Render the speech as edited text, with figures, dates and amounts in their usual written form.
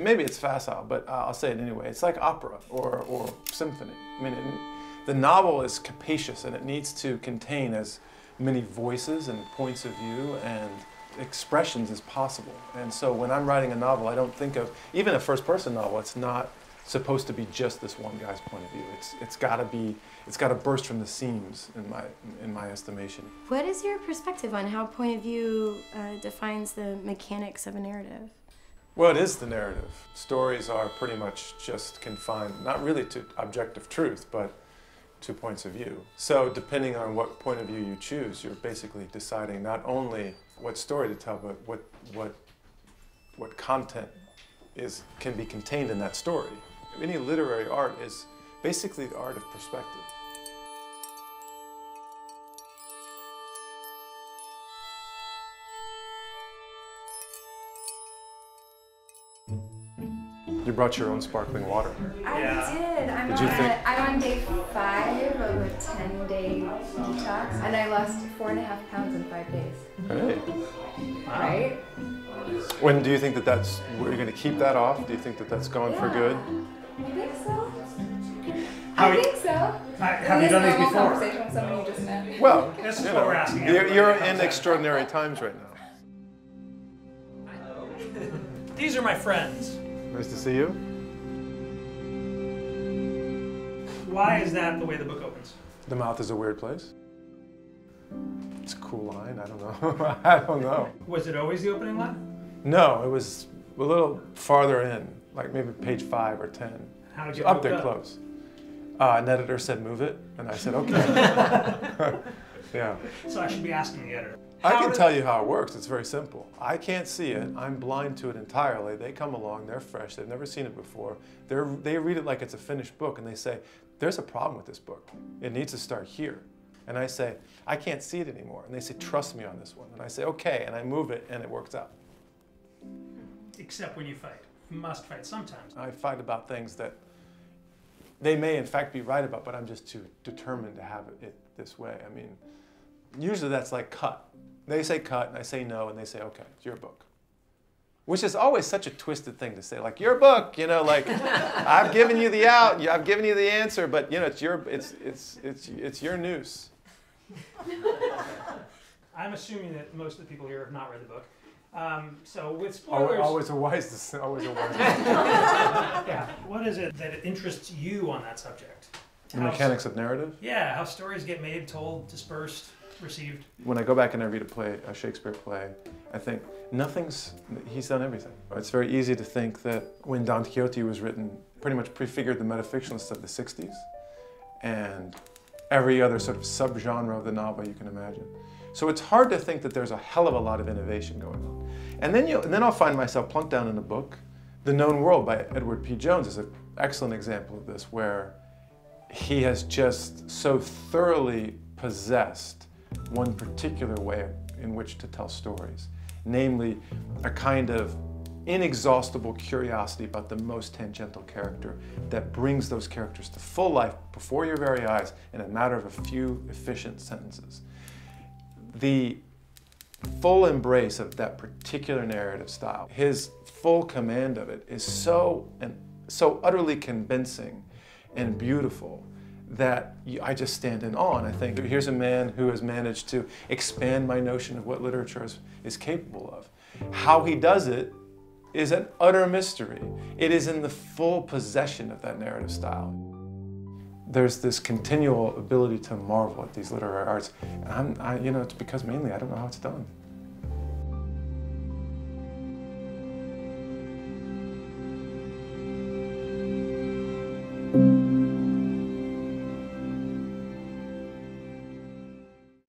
maybe it's facile, but I'll say it anyway. It's like opera or symphony. I mean, the novel is capacious and it needs to contain as many voices and points of view and expressions as possible. And so when I'm writing a novel, I don't think of, even a first-person novel, it's not supposed to be just this one guy's point of view. It's got to burst from the seams in my estimation. What is your perspective on how point of view defines the mechanics of a narrative? Well, it is the narrative. Stories are pretty much just confined, not really to objective truth, but to points of view. So depending on what point of view you choose, you're basically deciding not only what story to tell, but what content can be contained in that story. Any literary art is basically the art of perspective. You brought your own sparkling water. I did. I'm on day 5 of a 10-day detox, and I lost 4.5 pounds in 5 days. Hey. Wow. Right? When do you think that that's, were you going to keep that off? Do you think that that's gone for good? I think so. Have you done these before? Conversation with somebody you just met. Well, this is what we're asking. You're in extraordinary times right now. These are my friends. Nice to see you. Why is that the way the book opens? The mouth is a weird place. It's a cool line, I don't know. I don't know. Was it always the opening line? No, it was a little farther in, like maybe page 5 or 10. How did you up there close? An editor said move it, and I said okay. Yeah. So I should be asking the editor. I can tell you how it works. It's very simple. I can't see it. I'm blind to it entirely. They come along. They're fresh. They've never seen it before. They read it like it's a finished book, and they say, there's a problem with this book. It needs to start here. And I say, I can't see it anymore. And they say, trust me on this one. And I say, okay. And I move it, and it works out. Except when you fight. You must fight sometimes. I fight about things that they may, in fact, be right about, but I'm just too determined to have it this way. I mean, usually that's like cut. They say cut, and I say no, and they say, okay, it's your book. Which is always such a twisted thing to say, like, your book, you know, like, I've given you the out, I've given you the answer, but, you know, it's your noose. I'm assuming that most of the people here have not read the book. So with spoilers... Always a wise Yeah. What is it that interests you on that subject? The mechanics of narrative? Yeah, how stories get made, told, dispersed, received. When I go back and I read a Shakespeare play, I think he's done everything. It's very easy to think that when Don Quixote was written, pretty much prefigured the metafictionalists of the 60s and every other sort of subgenre of the novel you can imagine. So it's hard to think that there's a hell of a lot of innovation going on. And then, I'll find myself plunked down in a book. The Known World by Edward P. Jones is an excellent example of this, where he has just so thoroughly possessed one particular way in which to tell stories, namely a kind of inexhaustible curiosity about the most tangential character that brings those characters to full life before your very eyes in a matter of a few efficient sentences. The full embrace of that particular narrative style, his full command of it, is so utterly convincing and beautiful that I just stand in awe, and I think, here's a man who has managed to expand my notion of what literature is capable of. How he does it is an utter mystery. It is in the full possession of that narrative style. There's this continual ability to marvel at these literary arts, and it's because mainly I don't know how it's done.